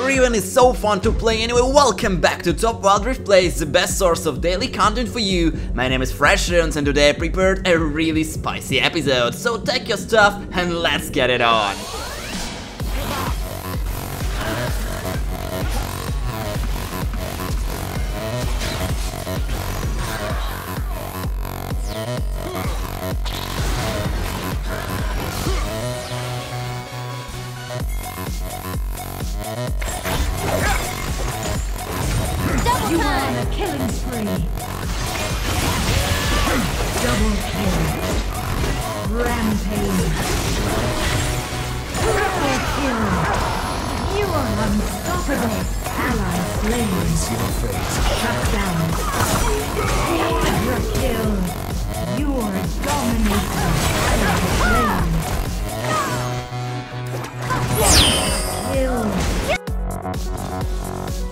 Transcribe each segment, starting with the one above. Riven is so fun to play anyway. Welcome back to Top Wild Rift Plays, the best source of daily content for you. My name is Fresh Runes and today I prepared a really spicy episode, so take your stuff and let's get it on!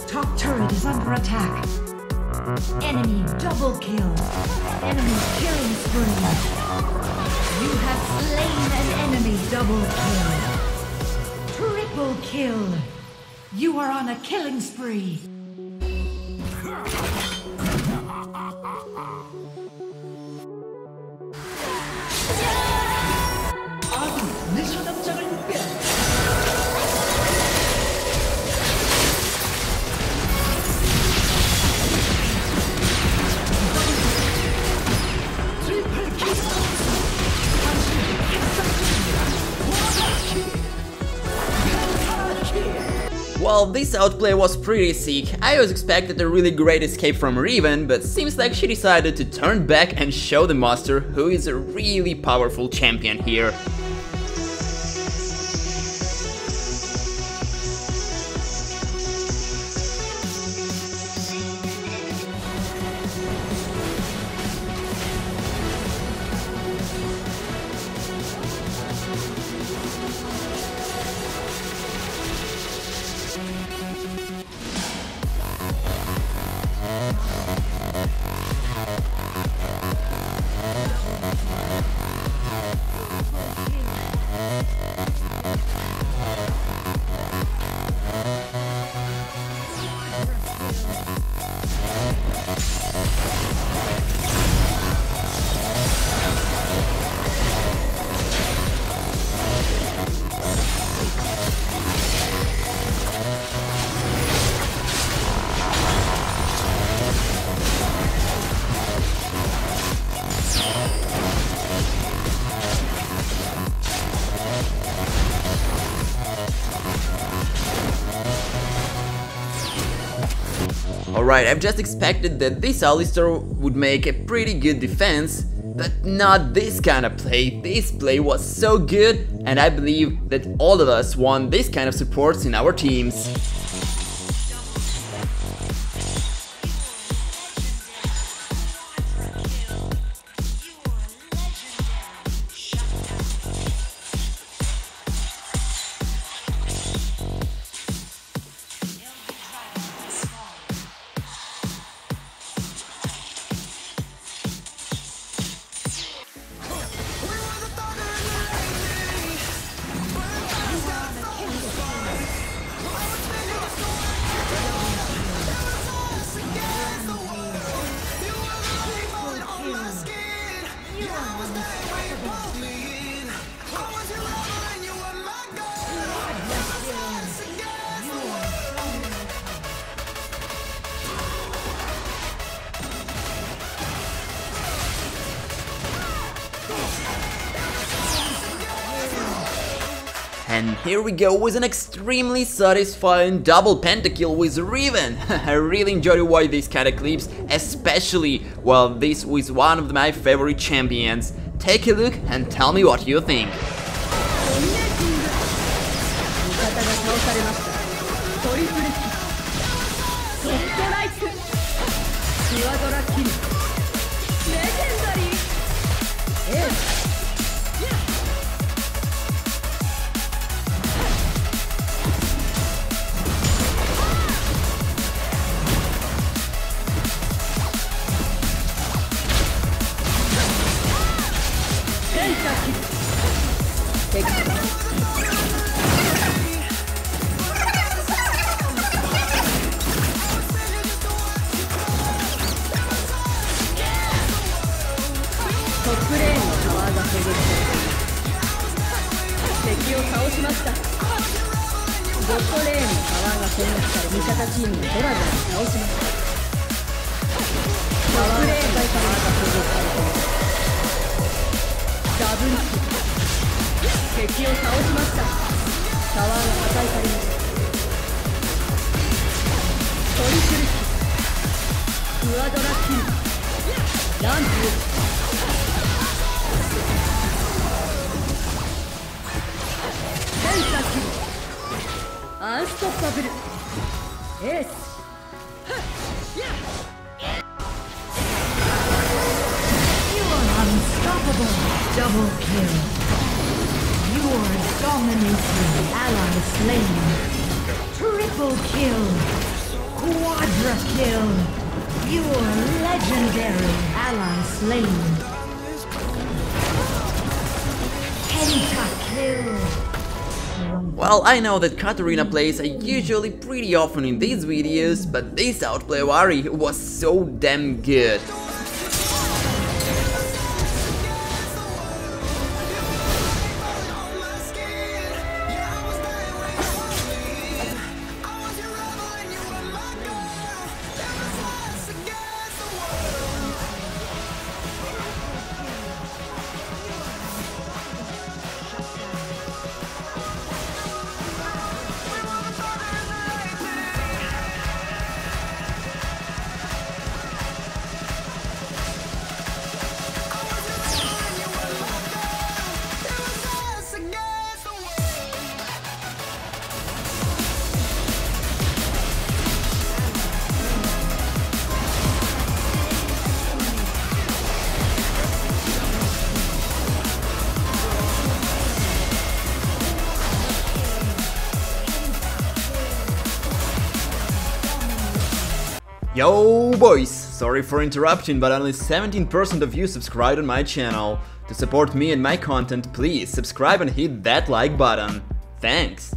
Top turret is under attack. Enemy double kill. Enemy killing spree. You have slain an enemy double kill. Triple kill. You are on a killing spree. Mission objective built. Well, this outplay was pretty sick. I was expected a really great escape from Riven, but seems like she decided to turn back and show the monster who is a really powerful champion here. Alright, I've just expected that this Alistair would make a pretty good defense, but not this kind of play. This play was so good, and I believe that all of us want this kind of supports in our teams. And here we go with an extremely satisfying double pentakill with Riven. I really enjoy watching these kind of clips, especially while this was one of my favorite champions. Take a look and tell me what you think. Well, I know that Katarina plays are usually pretty often in these videos, but this outplay of Ari was so damn good. Yo boys, sorry for interruption, but only 17% of you subscribed on my channel. To support me and my content, please subscribe and hit that like button. Thanks!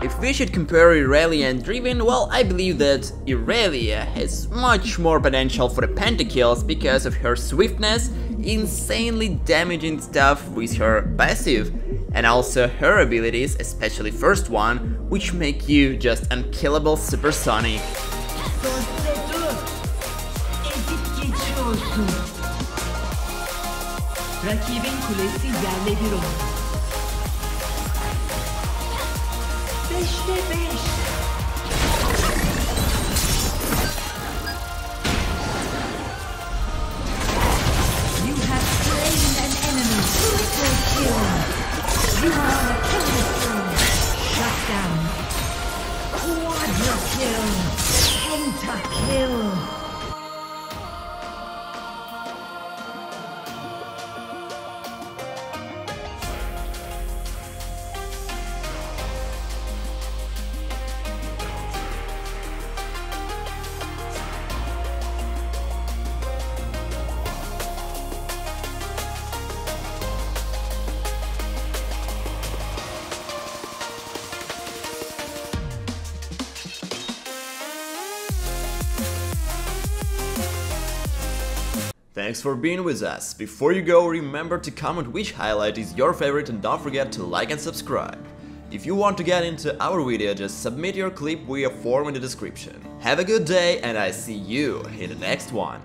If we should compare Irelia and Draven, well, I believe that Irelia has much more potential for the pentakills because of her swiftness, insanely damaging stuff with her passive, and also her abilities, especially first one, which make you just unkillable supersonic. Thanks for being with us. Before you go, remember to comment which highlight is your favorite and don't forget to like and subscribe. If you want to get into our video, just submit your clip via form in the description. Have a good day and I see you in the next one.